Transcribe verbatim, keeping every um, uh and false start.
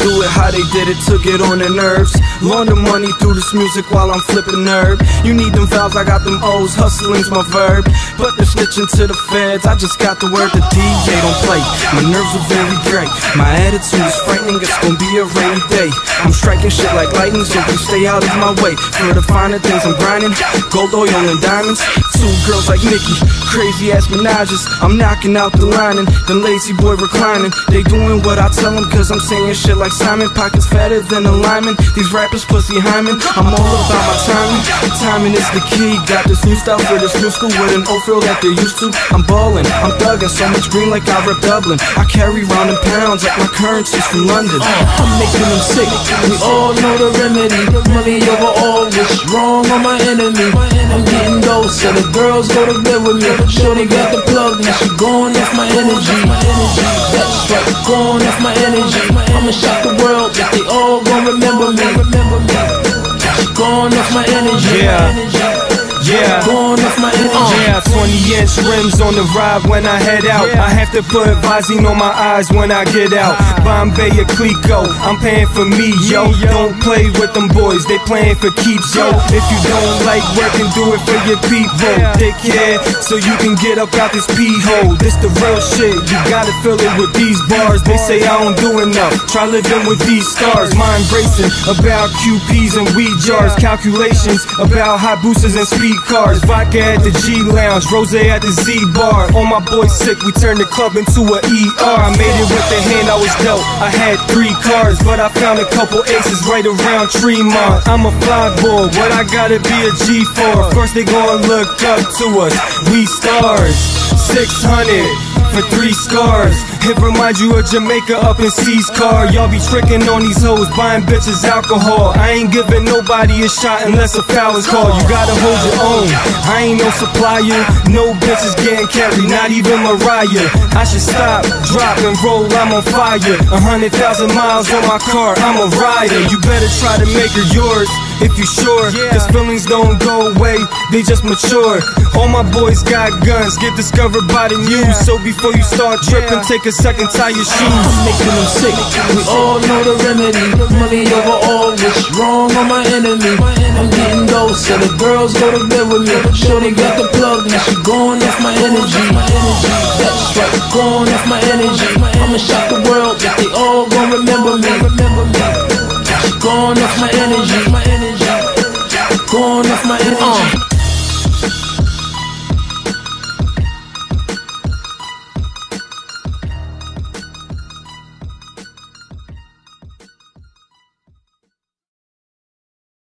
do it how they did it, took it on their nerves. Launder money through this music while I'm flipping herb. You need them vowels, I got them O's, hustling's my verb. But they're snitching to the feds, I just got the word, the D J don't play. My nerves are very great, my attitude is frightening, it's gonna be a rainy day. I'm striking shit like lightning, so please stay out of my way. For the finer things I'm grinding, gold, oil, and diamonds. Two girls like Nicki, crazy ass menages. I'm knocking out the lining, the lazy boy reclining. They doing what I tell them, cause I'm saying shit like Simon. Pockets fatter than a lineman, these rappers pussy hymen. I'm all about my timing, timing is the key. Got this new style for this new school with an old feel that they're used to. I'm ballin', I'm thuggin', so much green like I rep Dublin. I carry round in pounds like my currency's from London. uh, I'm making them sick, we all know the remedy. Money over all, what's wrong on my enemy. I'm getting those, so the girls go to bed with me. Shorty got the plug, now she going off my energy. That's right, going off my energy. I'ma shock the world, but they all gon' remember me. She going off my energy. Yeah. Yeah, going off my yeah, twenty inch rims on the ride when I head out. Yeah. I have to put Visine on my eyes when I get out. Bombay or Clico, I'm paying for me, yo. Don't play with them boys, they playing for keeps, yo. If you don't like working, do it for your people, dickhead. So you can get up out this pee hole. This the real shit, you gotta fill it with these bars. They say I don't do enough, try living with these stars. Mind racing about Q Ps and weed jars. Calculations about high boosters and speed cars, vodka at the G Lounge, rose at the Z Bar. On my boy sick, we turned the club into a E R. I made it with the hand I was dealt. I had three cars, but I found a couple aces right around Tremont. I'm a fly boy, what I gotta be a G for? First they gon' look up to us, we stars. six hundred for three scars, it remind you of Jamaica up in C's car. Y'all be tricking on these hoes, buying bitches alcohol. I ain't giving nobody a shot unless a foul is called. You gotta hold your own, I ain't no supplier. No bitches getting carried, not even Mariah. I should stop, drop, and roll, I'm on fire. A hundred thousand miles on my car, I'm a rider. You better try to make her yours, if you sure, cause feelings don't go away, they just mature. All my boys got guns, get discovered by the news. So before you start tripping, take a second, tie your shoes. I'm making them sick, we all know the remedy. Money over all, what's wrong on my enemy. I'm getting those, so the girls go to bed with me. Shorty got the plug, now she going off my energy. That's right, going off my energy. I'ma shock the world, but they all gon' remember me. She going off my energy. Going off my energy.